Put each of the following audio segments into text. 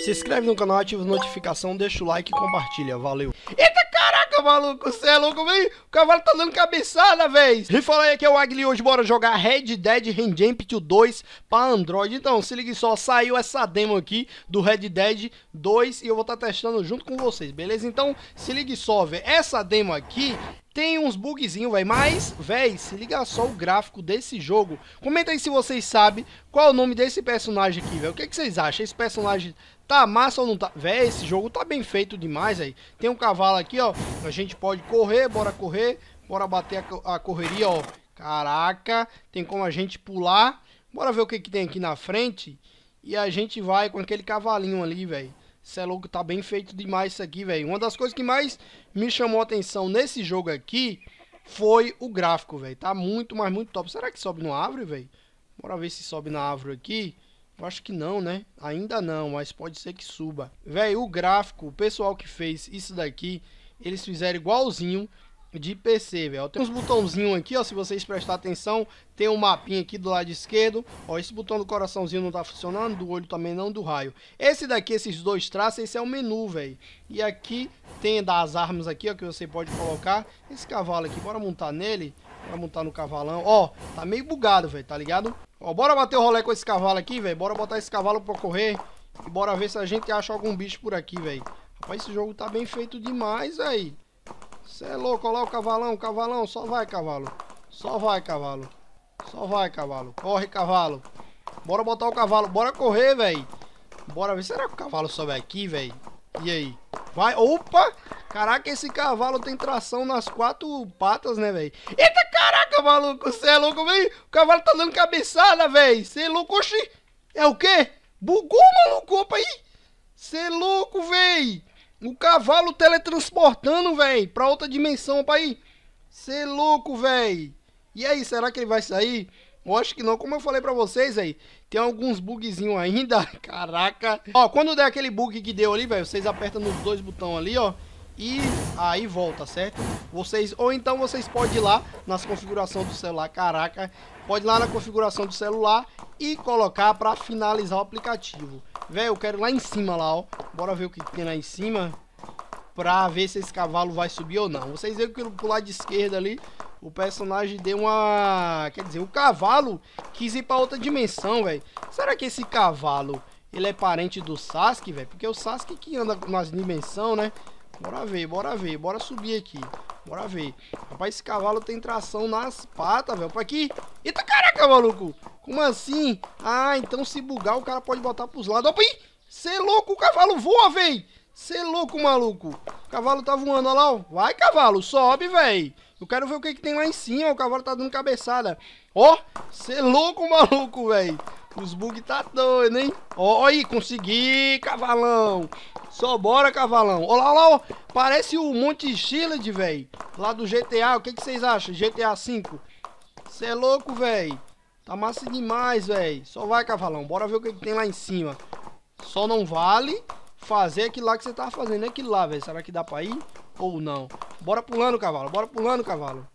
Se inscreve no canal, ativa a notificação, deixa o like e compartilha. Valeu. Eita, caraca, maluco, cê é louco, véi. O cavalo tá dando cabeçada, véi. E fala aí, aqui é o Agli, hoje bora jogar Red Dead Redemption 2 pra Android. Então, se ligue só, saiu essa demo aqui do Red Dead 2 e eu vou estar testando junto com vocês, beleza? Então, se ligue só, véi. Essa demo aqui... tem uns bugzinhos, velho, mas, velho, se liga só o gráfico desse jogo. Comenta aí se vocês sabem qual é o nome desse personagem aqui, velho. O que, que vocês acham? Esse personagem tá massa ou não tá? Velho, esse jogo tá bem feito demais, aí. Tem um cavalo aqui, ó. A gente pode correr. Bora bater a correria, ó. Caraca, tem como a gente pular. Bora ver o que, que tem aqui na frente. E a gente vai com aquele cavalinho ali, velho. Cê é louco, tá bem feito demais isso aqui, velho. Uma das coisas que mais me chamou a atenção nesse jogo aqui foi o gráfico, velho. Tá muito, mas muito top. Será que sobe na árvore, velho? Bora ver se sobe na árvore aqui. Eu acho que não, né? Ainda não, mas pode ser que suba. Velho, o gráfico, o pessoal que fez isso daqui, eles fizeram igualzinho de PC, velho. Tem uns botãozinhos aqui, ó, se vocês prestar atenção. Tem um mapinha aqui do lado esquerdo, ó, esse botão do coraçãozinho não tá funcionando, do olho também não, do raio. Esse daqui, esses dois traços, esse é o menu, velho. E aqui tem das armas aqui, ó, que você pode colocar. Esse cavalo aqui, bora montar nele, bora montar no cavalão, ó, tá meio bugado, velho, tá ligado? Ó, bora bater o rolê com esse cavalo aqui, velho, bora botar esse cavalo pra correr e bora ver se a gente acha algum bicho por aqui, velho. Rapaz, esse jogo tá bem feito demais, velho. Cê é louco, olha lá o cavalão, só vai, cavalo. Só vai, cavalo. Só vai, cavalo. Corre, cavalo. Bora botar o cavalo. Bora correr, velho. Bora ver. Será que o cavalo sobe aqui, velho? E aí? Vai. Opa! Caraca, esse cavalo tem tração nas quatro patas, né, velho? Eita, caraca, maluco. Cê é louco, velho. O cavalo tá dando cabeçada, velho. Cê é louco. Oxi. É o quê? Bugou, maluco. Opa aí. Cê é louco, velho. O cavalo teletransportando, velho, pra outra dimensão, pai. Cê é louco, velho. E aí, será que ele vai sair? Eu acho que não. Como eu falei pra vocês, aí, tem alguns bugzinhos ainda. Caraca. Ó, quando der aquele bug que deu ali, velho, vocês apertam nos dois botões ali, ó. E aí volta, certo? Vocês, ou então vocês podem ir lá nas configurações do celular. Caraca. Pode ir lá na configuração do celular e colocar pra finalizar o aplicativo. Velho, eu quero lá em cima, lá, ó. Bora ver o que tem lá em cima pra ver se esse cavalo vai subir ou não. Vocês veem que pro lado esquerdo ali o personagem deu uma... quer dizer, o cavalo quis ir pra outra dimensão, velho. Será que esse cavalo, ele é parente do Sasuke, velho? Porque é o Sasuke que anda nas dimensões, né? Bora ver. Bora subir aqui. Bora ver. Rapaz, esse cavalo tem tração nas patas, velho. Pra aqui. Eita, caraca, maluco. Como assim? Ah, então se bugar o cara pode botar pros lados. Opa, aí. Cê é louco, o cavalo voa, véi. Cê é louco, maluco. O cavalo tá voando, olha lá. Ó. Vai, cavalo, sobe, véi. Eu quero ver o que, que tem lá em cima. Ó. O cavalo tá dando cabeçada. Ó, cê é louco, maluco, véi. Os bugs tá doido, hein? Ó, aí, consegui, cavalão. Só bora, cavalão. Olha lá, ó. Parece o Monte Shield, véi. Lá do GTA. O que, que vocês acham? GTA V. Cê é louco, véi. Tá massa demais, véi. Só vai, cavalão. Bora ver o que, que tem lá em cima. Só não vale fazer aquilo lá que você tá fazendo. É aquilo lá, velho. Será que dá pra ir ou não? Bora pulando, cavalo. Bora pulando, cavalo.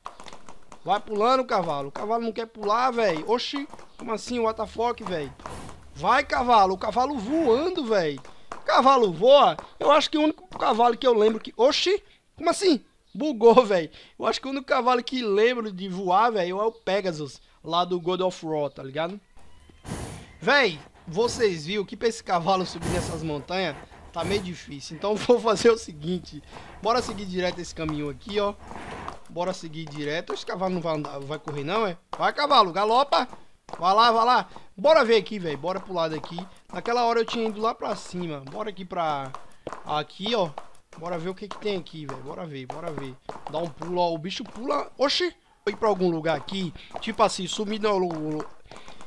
Vai pulando, cavalo. O cavalo não quer pular, velho. Oxi. Como assim? What the fuck, velho? Vai, cavalo. O cavalo voando, velho. Cavalo voa? Eu acho que o único cavalo que eu lembro que... oxi. Como assim? Bugou, velho. Eu acho que o único cavalo que lembro de voar, velho, é o Pegasus. Lá do God of War, tá ligado? Velho. Vocês viram que pra esse cavalo subir nessas montanhas tá meio difícil. Então vou fazer o seguinte. Bora seguir direto esse caminho aqui, ó. Bora seguir direto. Esse cavalo não vai andar, vai correr não, é? Vai, cavalo, galopa. Vai lá. Bora ver aqui, velho. Bora pro lado aqui. Naquela hora eu tinha ido lá pra cima. Bora aqui pra... aqui, ó. Bora ver o que que tem aqui, velho. Bora ver. Dá um pulo, ó. O bicho pula. Oxi. Vou ir pra algum lugar aqui. Tipo assim, sumir no...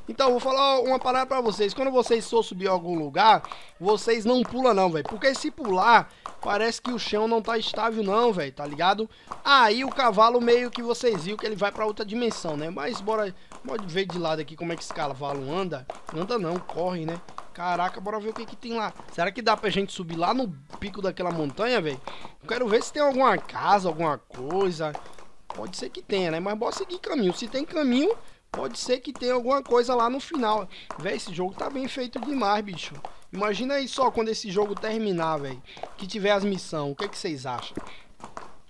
Então, vou falar uma parada pra vocês. Quando vocês for subir a algum lugar, vocês não pulam não, velho. Porque se pular, parece que o chão não tá estável não, velho. Tá ligado? Aí o cavalo meio que vocês viram que ele vai pra outra dimensão, né? Mas bora ver de lado aqui como é que esse cavalo anda. Anda não, corre, né? Caraca, bora ver o que que tem lá. Será que dá pra gente subir lá no pico daquela montanha, velho? Eu quero ver se tem alguma casa, alguma coisa. Pode ser que tenha, né? Mas bora seguir caminho. Se tem caminho... Pode ser que tenha alguma coisa lá no final. Véi, esse jogo tá bem feito demais, bicho. Imagina aí só quando esse jogo terminar, velho. Que tiver as missões. O que, é que vocês acham?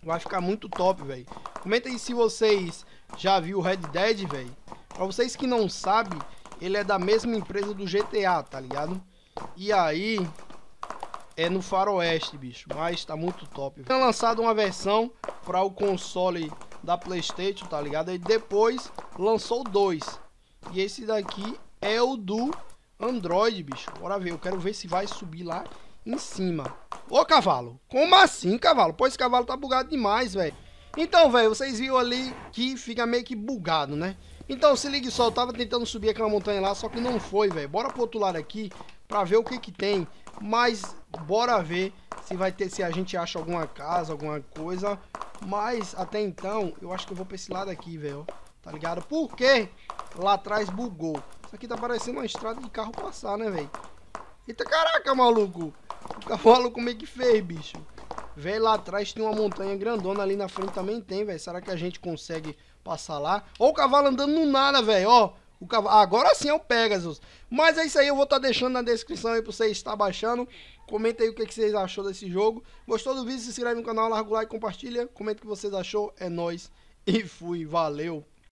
Vai ficar muito top, velho. Comenta aí se vocês já viram o Red Dead, velho. Pra vocês que não sabem, ele é da mesma empresa do GTA, tá ligado? E aí... é no faroeste, bicho. Mas tá muito top. Tinha lançado uma versão para o console da PlayStation, tá ligado? E depois lançou dois. E esse daqui é o do Android, bicho. Bora ver. Eu quero ver se vai subir lá em cima. Ô, cavalo. Como assim, cavalo? Pô, esse cavalo tá bugado demais, velho. Então, velho, vocês viram ali que fica meio que bugado, né? Então, se ligue só. Eu tava tentando subir aquela montanha lá, só que não foi, velho. Bora pro outro lado aqui para ver o que que tem. Mas bora ver se vai ter, se a gente acha alguma casa, alguma coisa. Mas até então, eu acho que eu vou pra esse lado aqui, velho. Tá ligado? Porque lá atrás bugou. Isso aqui tá parecendo uma estrada de carro passar, né, velho? Eita, caraca, maluco. O maluco meio que fez, bicho. Velho, lá atrás tem uma montanha grandona. Ali na frente também tem, velho. Será que a gente consegue passar lá? Ó, o cavalo andando no nada, velho, ó. O cavalo... agora sim é o Pegasus. Mas é isso aí, eu vou estar deixando na descrição aí pra vocês estar baixando. Comenta aí o que vocês achou desse jogo. Gostou do vídeo? Se inscreve no canal, larga o like, compartilha. Comenta o que vocês achou. É nóis. E fui, valeu.